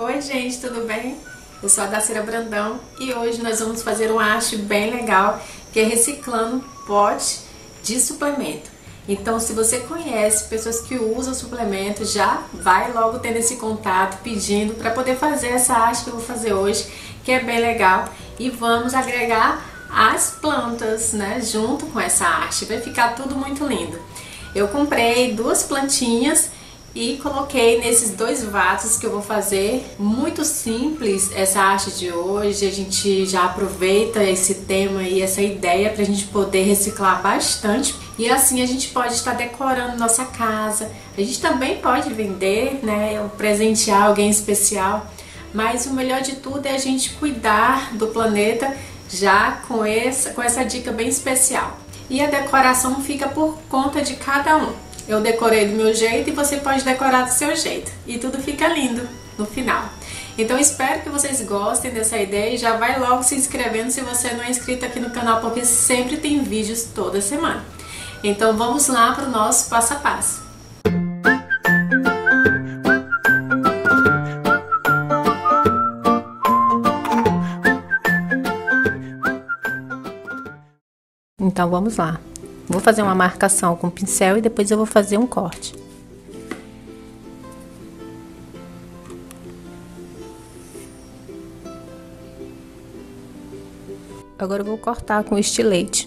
Oi gente, tudo bem? Eu sou a Dacira Brandão e hoje nós vamos fazer uma arte bem legal que é reciclando pote de suplemento. Então se você conhece pessoas que usam suplemento, já vai logo tendo esse contato, pedindo para poder fazer essa arte que eu vou fazer hoje, que é bem legal. E vamos agregar as plantas, né, junto com essa arte, vai ficar tudo muito lindo. Eu comprei duas plantinhas e coloquei nesses dois vasos que eu vou fazer. Muito simples essa arte de hoje, a gente já aproveita esse tema e essa ideia para a gente poder reciclar bastante. E assim a gente pode estar decorando nossa casa, a gente também pode vender, né, ou presentear alguém especial. Mas o melhor de tudo é a gente cuidar do planeta já com essa dica bem especial. E a decoração fica por conta de cada um. Eu decorei do meu jeito e você pode decorar do seu jeito. E tudo fica lindo no final. Então espero que vocês gostem dessa ideia e já vai logo se inscrevendo se você não é inscrito aqui no canal, porque sempre tem vídeos toda semana. Então vamos lá para o nosso passo a passo. Então vamos lá. Vou fazer uma marcação com o pincel e depois eu vou fazer um corte. Agora eu vou cortar com o estilete.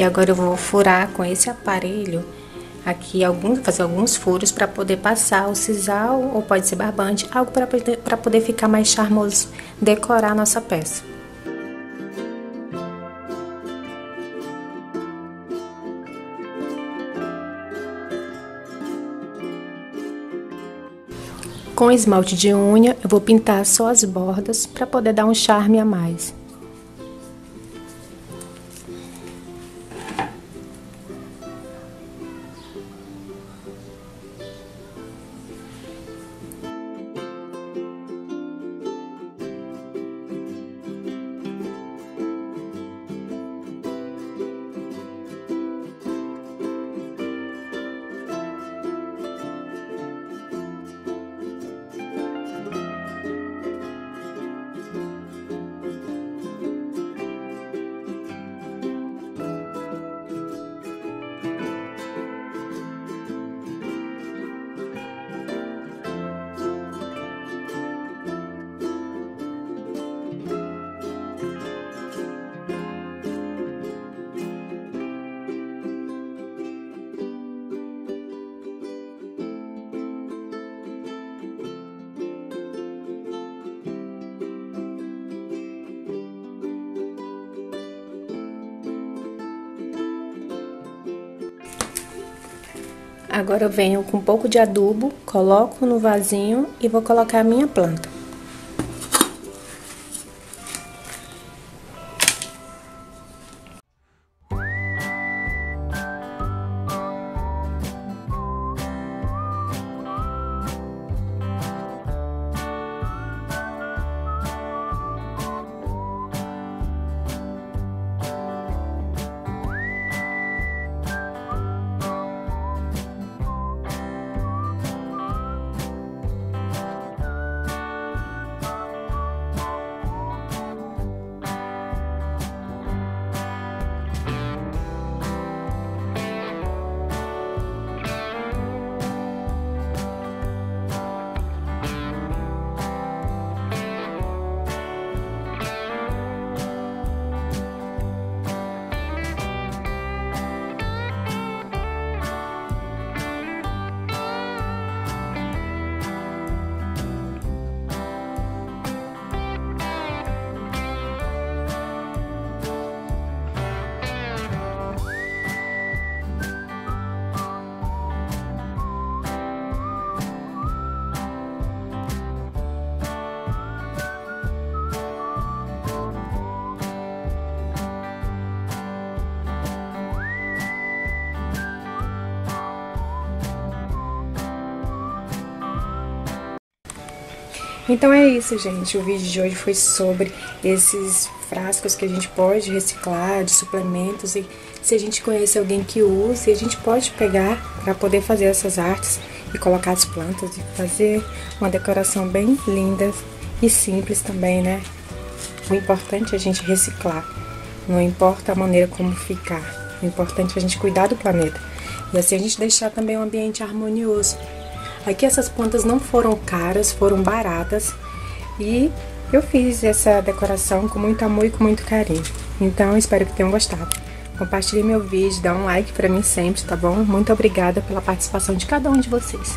E agora eu vou furar com esse aparelho aqui, fazer alguns furos para poder passar o sisal, ou pode ser barbante, algo para poder ficar mais charmoso, decorar a nossa peça. Com esmalte de unha, eu vou pintar só as bordas para poder dar um charme a mais. Agora eu venho com um pouco de adubo, coloco no vasinho e vou colocar a minha planta. Então é isso, gente. O vídeo de hoje foi sobre esses frascos que a gente pode reciclar, de suplementos, e se a gente conhece alguém que usa, a gente pode pegar para poder fazer essas artes e colocar as plantas e fazer uma decoração bem linda e simples também, né? O importante é a gente reciclar, não importa a maneira como ficar, o importante é a gente cuidar do planeta e assim a gente deixar também um ambiente harmonioso. Aqui essas plantas não foram caras, foram baratas, e eu fiz essa decoração com muito amor e com muito carinho. Então espero que tenham gostado. Compartilhe meu vídeo, dá um like pra mim sempre, tá bom? Muito obrigada pela participação de cada um de vocês.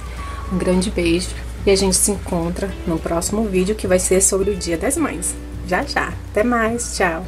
Um grande beijo e a gente se encontra no próximo vídeo, que vai ser sobre o Dia das Mães. Já já, até mais, tchau!